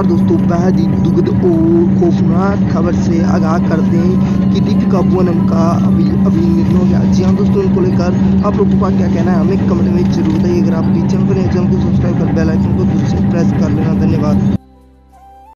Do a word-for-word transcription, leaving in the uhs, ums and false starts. पर दोस्तों बेहद ही दुखद और खौफनाक खबर से आगाह करते हैं कि दीपिका बोनम का अभी अभी निधन हो गया। जी हाँ दोस्तों, इनको लेकर आप लोगों का क्या कहना है हमें कमेंट में जरूर बताइए। अगर आप भी चैनल पर नए हैं, चैनल को सब्सक्राइब कर बेल आइकन को जरूर से प्रेस कर लेना। धन्यवाद।